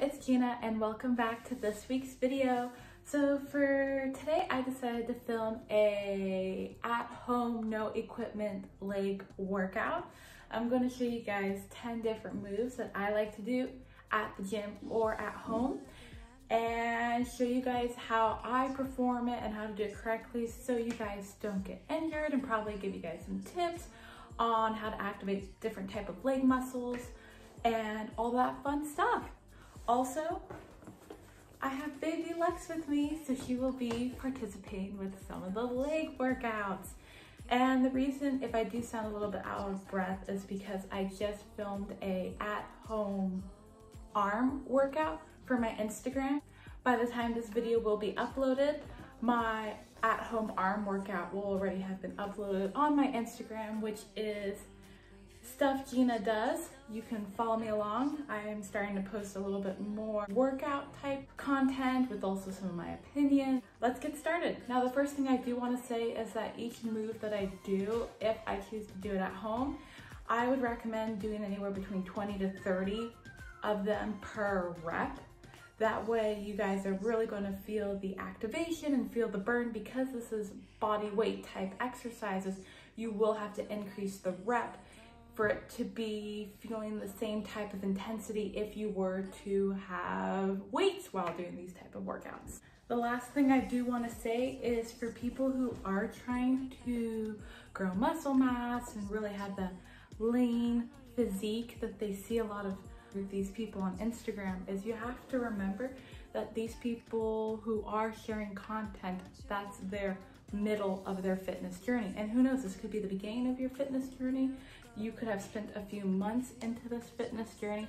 up, it's Gina and welcome back to this week's video. So for today I decided to film a at-home, no equipment leg workout. I'm going to show you guys 10 different moves that I like to do at the gym or at home and show you guys how I perform it and how to do it correctly so you guys don't get injured, and probably give you guys some tips on how to activate different type of leg muscles and all that fun stuff. Also, I have baby Lex with me, so she will be participating with some of the leg workouts. And the reason if I do sound a little bit out of breath is because I just filmed a at-home arm workout for my Instagram. By the time this video will be uploaded, my at-home arm workout will already have been uploaded on my Instagram, which is Stuff Gina Does. You can follow me along. I am starting to post a little bit more workout type content with also some of my opinions. Let's get started. Now, the first thing I do want to say is that each move that I do, if I choose to do it at home, I would recommend doing anywhere between 20 to 30 of them per rep. That way you guys are really going to feel the activation and feel the burn, because this is body weight type exercises. You will have to increase the rep for it to be feeling the same type of intensity if you were to have weights while doing these type of workouts. The last thing I do want to say is for people who are trying to grow muscle mass and really have the lean physique that they see a lot of these people on Instagram, is you have to remember that these people who are sharing content, that's their middle of their fitness journey. And who knows, this could be the beginning of your fitness journey. You could have spent a few months into this fitness journey,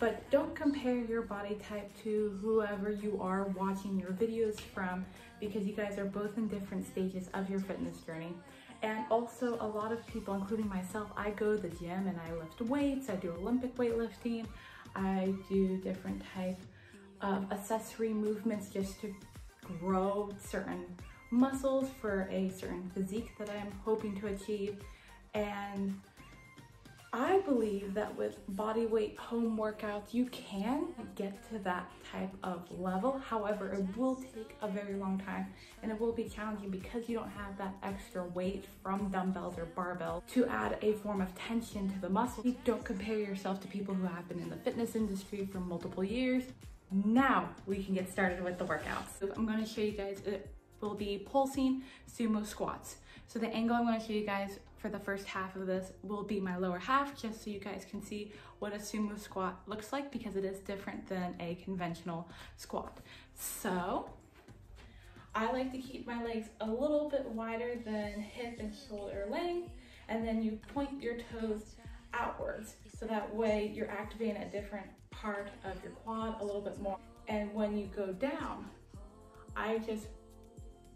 but don't compare your body type to whoever you are watching your videos from, because you guys are both in different stages of your fitness journey. And also, a lot of people, including myself, I go to the gym and I lift weights, I do Olympic weightlifting, I do different type of accessory movements just to grow certain muscles for a certain physique that I'm hoping to achieve. And I believe that with body weight home workouts, you can get to that type of level. However, it will take a very long time and it will be challenging, because you don't have that extra weight from dumbbells or barbells to add a form of tension to the muscle. You don't compare yourself to people who have been in the fitness industry for multiple years. Now we can get started with the workouts. So I'm going to show you guys, it will be pulsing sumo squats. So the angle I'm going to show you guys for the first half of this will be my lower half, just so you guys can see what a sumo squat looks like, because it is different than a conventional squat. So I like to keep my legs a little bit wider than hip and shoulder length, and then you point your toes outwards. So that way you're activating a different part of your quad a little bit more. And when you go down, I just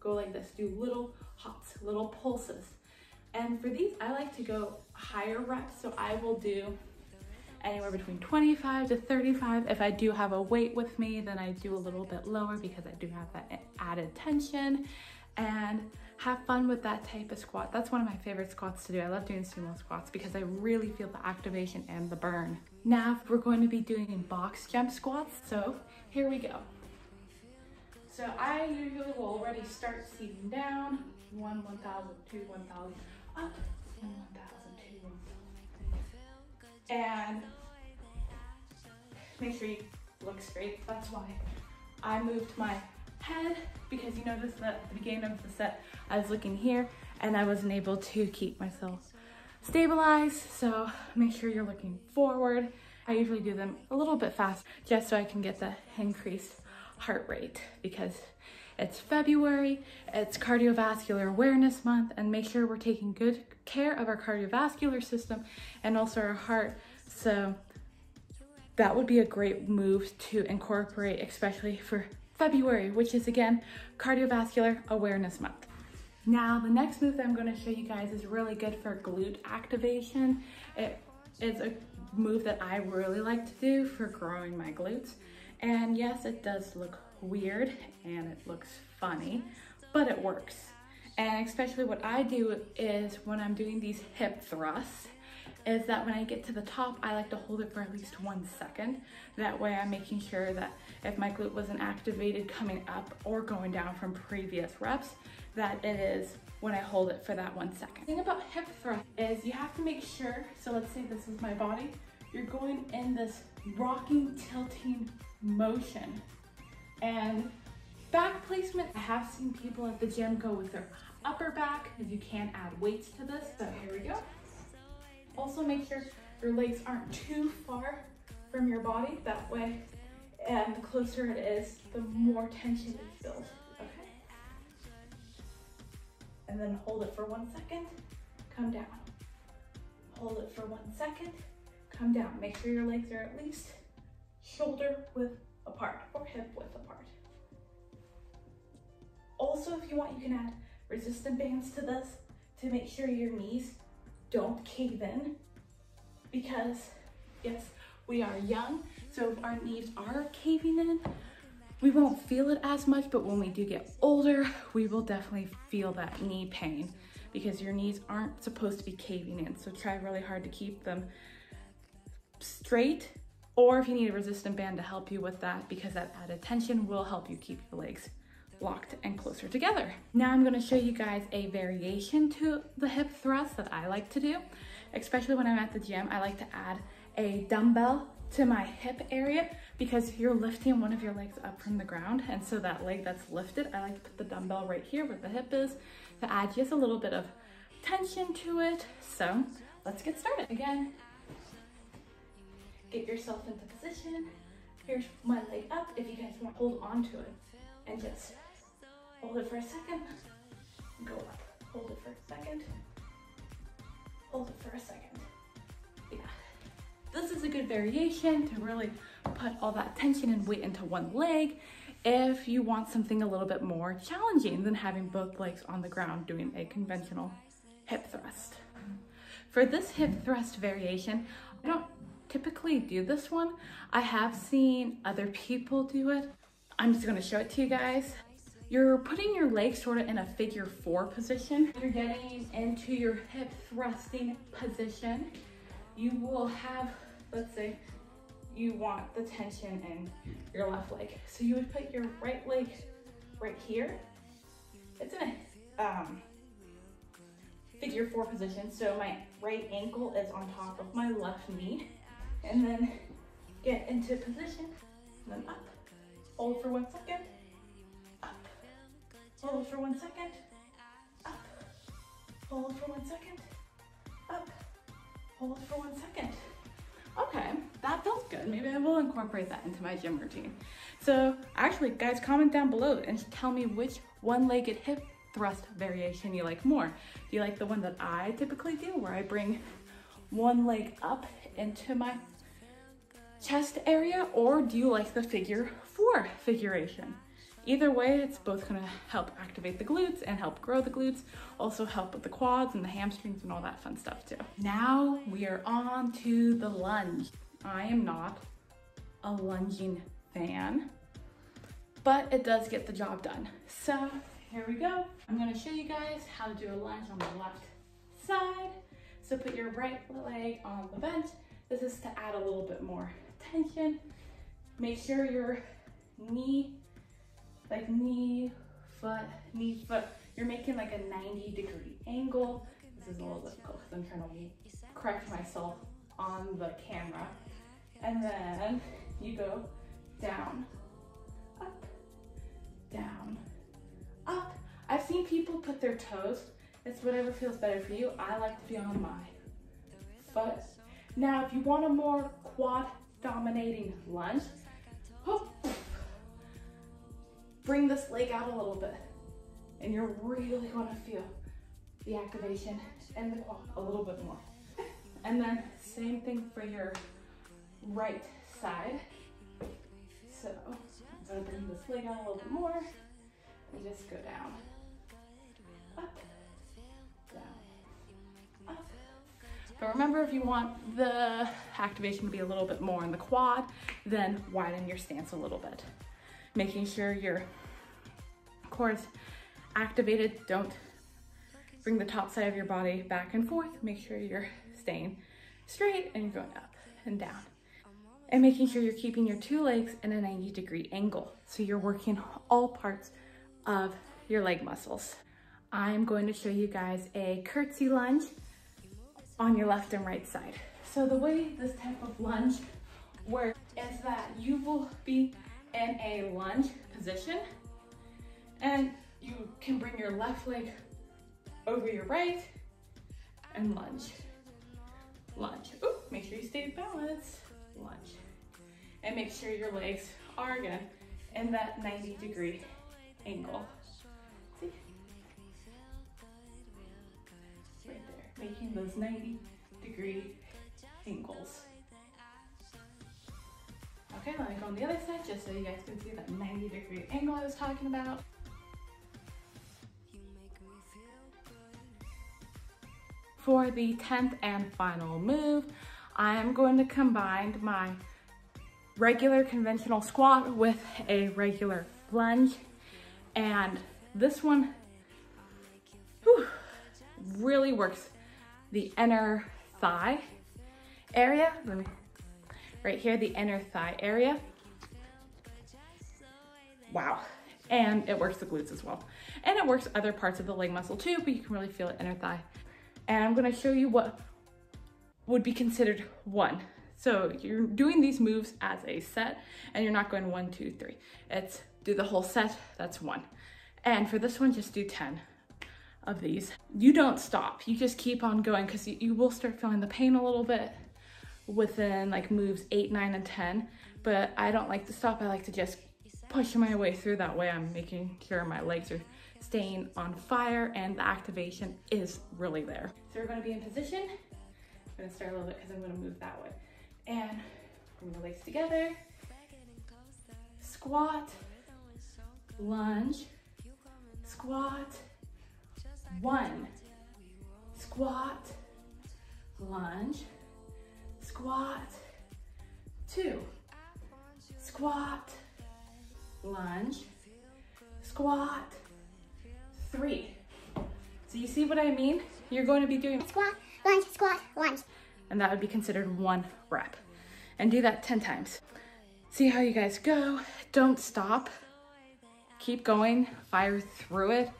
go like this, do little hops, little pulses. And for these, I like to go higher reps, so I will do anywhere between 25 to 35. If I do have a weight with me, then I do a little bit lower, because I do have that added tension. And have fun with that type of squat. That's one of my favorite squats to do. I love doing sumo squats because I really feel the activation and the burn. Now we're going to be doing box jump squats, so here we go. So I usually will already start seating down, 1,000, 2,000, up, and 1,000, 2,000. And make sure you look straight. That's why I moved my head, because you notice that at the beginning of the set, I was looking here and I wasn't able to keep myself stabilized. So make sure you're looking forward. I usually do them a little bit fast, just so I can get the increased heart rate, because it's February, it's Cardiovascular Awareness Month, and make sure we're taking good care of our cardiovascular system and also our heart. So that would be a great move to incorporate, especially for February, which is again Cardiovascular Awareness Month. Now the next move that I'm going to show you guys is really good for glute activation. It is a move that I really like to do for growing my glutes. And yes, it does look weird and it looks funny, but it works. And especially what I do is when I'm doing these hip thrusts, is that when I get to the top, I like to hold it for at least 1 second. That way I'm making sure that if my glute wasn't activated coming up or going down from previous reps, that it is when I hold it for that 1 second. The thing about hip thrust is you have to make sure, so let's say this is my body, you're going in this rocking, tilting motion. And back placement, I have seen people at the gym go with their upper back, if you can add weights to this, so here we go. Also make sure your legs aren't too far from your body, that way, and the closer it is, the more tension it feels, okay? And then hold it for 1 second, come down. Hold it for 1 second, come down. Make sure your legs are at least shoulder width apart or hip width apart. Also, if you want, you can add resistance bands to this to make sure your knees don't cave in, because yes, we are young, so if our knees are caving in, we won't feel it as much, but when we do get older, we will definitely feel that knee pain because your knees aren't supposed to be caving in, so try really hard to keep them straight, or if you need a resistance band to help you with that, because that added tension will help you keep your legs locked and closer together. Now I'm gonna show you guys a variation to the hip thrust that I like to do, especially when I'm at the gym. I like to add a dumbbell to my hip area because you're lifting one of your legs up from the ground, and so that leg that's lifted, I like to put the dumbbell right here where the hip is to add just a little bit of tension to it. So let's get started. Again, get yourself into position. Here's my leg up. If you guys want, hold on to it and just hold it for a second, go up, hold it for a second, hold it for a second. Yeah. This is a good variation to really put all that tension and weight into one leg if you want something a little bit more challenging than having both legs on the ground doing a conventional hip thrust. For this hip thrust variation, I don't typically do this one. I have seen other people do it. I'm just gonna show it to you guys. You're putting your legs sort of in a figure 4 position. You're getting into your hip thrusting position. You will have, let's say, you want the tension in your left leg. So you would put your right leg right here. It's in a figure 4 position. So my right ankle is on top of my left knee. And then get into position, and then up. Hold for 1 second, up. Hold for 1 second, up. Hold for 1 second, up. Hold for 1 second. Okay, that felt good. Maybe I will incorporate that into my gym routine. So actually, guys, comment down below and tell me which one-legged hip thrust variation you like more. Do you like the one that I typically do, where I bring one leg up into my chest area, or do you like the figure 4 figuration? Either way, it's both gonna help activate the glutes and help grow the glutes, also help with the quads and the hamstrings and all that fun stuff too. Now we are on to the lunge. I am not a lunging fan, but it does get the job done. So here we go. I'm gonna show you guys how to do a lunge on the left side. So put your right leg on the bench. This is to add a little bit more tension. Make sure your knee, like knee, foot, you're making like a 90-degree angle. This is a little difficult because I'm trying to correct myself on the camera. And then you go down, up, down, up. I've seen people put their toes. It's whatever feels better for you. I like to be on my foot. Now, if you want a more quad dominating lunge, bring this leg out a little bit, and you're really gonna feel the activation and the quad a little bit more. And then same thing for your right side. So I'm gonna bring this leg out a little bit more and just go down, up, down, up. But remember, if you want the activation to be a little bit more in the quad, then widen your stance a little bit, making sure your core is activated. Don't bring the top side of your body back and forth. Make sure you're staying straight and you're going up and down. And making sure you're keeping your two legs in a 90-degree angle. So you're working all parts of your leg muscles. I'm going to show you guys a curtsy lunge on your left and right side. So the way this type of lunge works is that you will be in a lunge position and you can bring your left leg over your right and lunge, lunge. Ooh, make sure you stay balanced, lunge. And make sure your legs are again in that 90-degree angle. See? Right there, making those 90-degree angles. Okay, let me go on the other side just so you guys can see that 90-degree angle I was talking about. For the 10th and final move, I am going to combine my regular conventional squat with a regular lunge. And this one really works the inner thigh area. Right here, the inner thigh area. Wow. And it works the glutes as well. And it works other parts of the leg muscle too, but you can really feel it inner thigh. And I'm gonna show you what would be considered one. So you're doing these moves as a set and you're not going 1, 2, 3. It's do the whole set, that's one. And for this one, just do 10 of these. You don't stop, you just keep on going because you will start feeling the pain a little bit within like moves 8, 9, and 10. But I don't like to stop, I like to just push my way through. That way I'm making sure my legs are staying on fire and the activation is really there. So we're gonna be in position. I'm gonna start a little bit because I'm gonna move that way. And bring the legs together, squat, lunge, squat, one, squat, lunge, squat, two, squat, lunge, squat, three. So you see what I mean? You're going to be doing squat, lunge, squat, lunge. And that would be considered one rep. And do that 10 times. See how you guys go. Don't stop. Keep going, fire through it.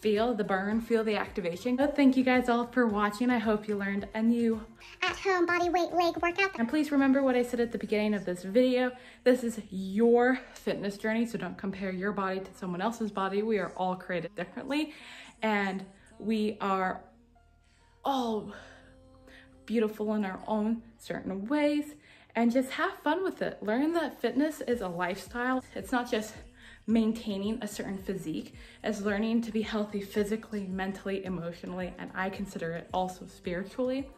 Feel the burn, feel the activation. But thank you guys all for watching. I hope you learned a new at-home body weight leg workout. And please remember what I said at the beginning of this video. This is your fitness journey, so don't compare your body to someone else's body. We are all created differently, and we are all beautiful in our own certain ways. And just have fun with it. Learn that fitness is a lifestyle. It's not just maintaining a certain physique, as learning to be healthy physically, mentally, emotionally, and I consider it also spiritually,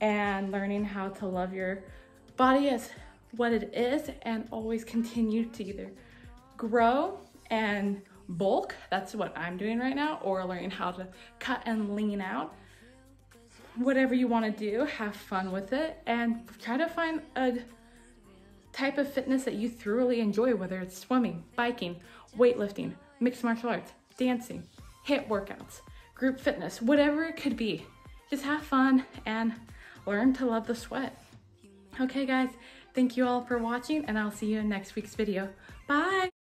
and learning how to love your body as what it is and always continue to either grow and bulk, that's what I'm doing right now, or learning how to cut and lean out. Whatever you want to do, have fun with it and try to find a type of fitness that you thoroughly enjoy, whether it's swimming, biking, weightlifting, mixed martial arts, dancing, HIIT workouts, group fitness, whatever it could be. Just have fun and learn to love the sweat. Okay guys, thank you all for watching and I'll see you in next week's video. Bye!